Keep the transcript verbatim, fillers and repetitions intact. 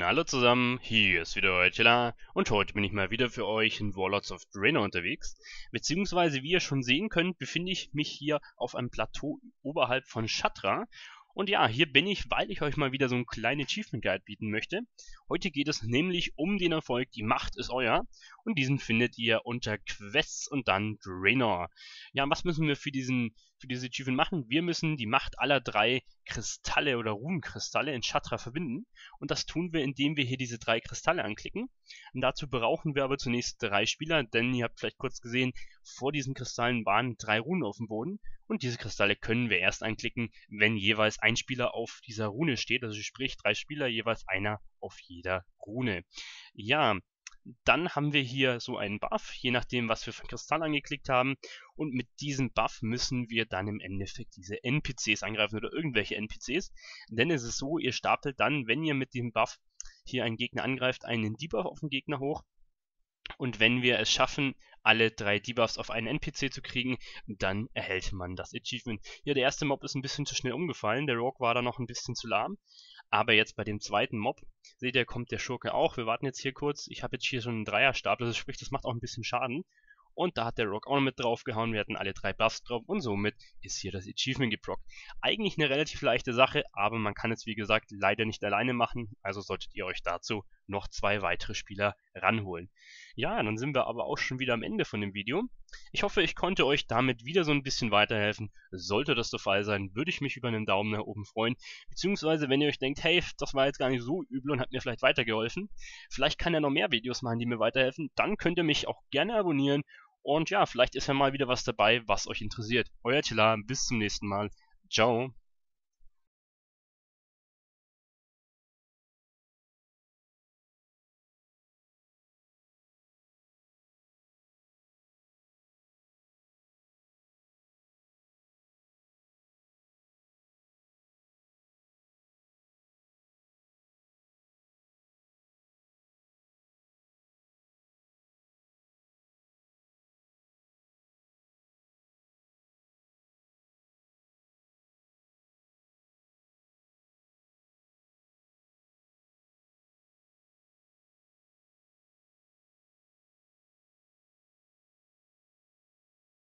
Hallo zusammen, hier ist wieder euer Telar und heute bin ich mal wieder für euch in Warlords of Draenor unterwegs. Beziehungsweise, wie ihr schon sehen könnt, befinde ich mich hier auf einem Plateau oberhalb von Shattrath. Und ja, hier bin ich, weil ich euch mal wieder so einen kleinen Achievement Guide bieten möchte. Heute geht es nämlich um den Erfolg, die Macht ist euer. Und diesen findet ihr unter Quests und dann Draenor. Ja, was müssen wir für diesen, für dieses Achievement machen? Wir müssen die Macht aller drei Kristalle oder Runenkristalle in Shattrath verbinden. Und das tun wir, indem wir hier diese drei Kristalle anklicken. Und dazu brauchen wir aber zunächst drei Spieler, denn ihr habt vielleicht kurz gesehen, vor diesen Kristallen waren drei Runen auf dem Boden. Und diese Kristalle können wir erst anklicken, wenn jeweils ein Spieler auf dieser Rune steht. Also sprich, drei Spieler, jeweils einer auf jeder Rune. Ja, dann haben wir hier so einen Buff, je nachdem, was wir für Kristall angeklickt haben. Und mit diesem Buff müssen wir dann im Endeffekt diese N P Cs angreifen oder irgendwelche N P Cs. Denn es ist so, ihr stapelt dann, wenn ihr mit diesem Buff hier einen Gegner angreift, einen Debuff auf den Gegner hoch. Und wenn wir es schaffen, alle drei Debuffs auf einen N P C zu kriegen, dann erhält man das Achievement. Ja, der erste Mob ist ein bisschen zu schnell umgefallen, der Rogue war da noch ein bisschen zu lahm. Aber jetzt bei dem zweiten Mob, seht ihr, kommt der Schurke auch. Wir warten jetzt hier kurz, ich habe jetzt hier schon einen Dreierstab, also sprich, das macht auch ein bisschen Schaden. Und da hat der Rogue auch noch mit draufgehauen, wir hatten alle drei Buffs drauf und somit ist hier das Achievement geprockt. Eigentlich eine relativ leichte Sache, aber man kann es wie gesagt leider nicht alleine machen, also solltet ihr euch dazu noch zwei weitere Spieler ranholen. Ja, dann sind wir aber auch schon wieder am Ende von dem Video. Ich hoffe, ich konnte euch damit wieder so ein bisschen weiterhelfen. Sollte das der Fall sein, würde ich mich über einen Daumen nach oben freuen. Beziehungsweise, wenn ihr euch denkt, hey, das war jetzt gar nicht so übel und hat mir vielleicht weitergeholfen, vielleicht kann er noch mehr Videos machen, die mir weiterhelfen, dann könnt ihr mich auch gerne abonnieren. Und ja, vielleicht ist ja mal wieder was dabei, was euch interessiert. Euer Telar, bis zum nächsten Mal. Ciao.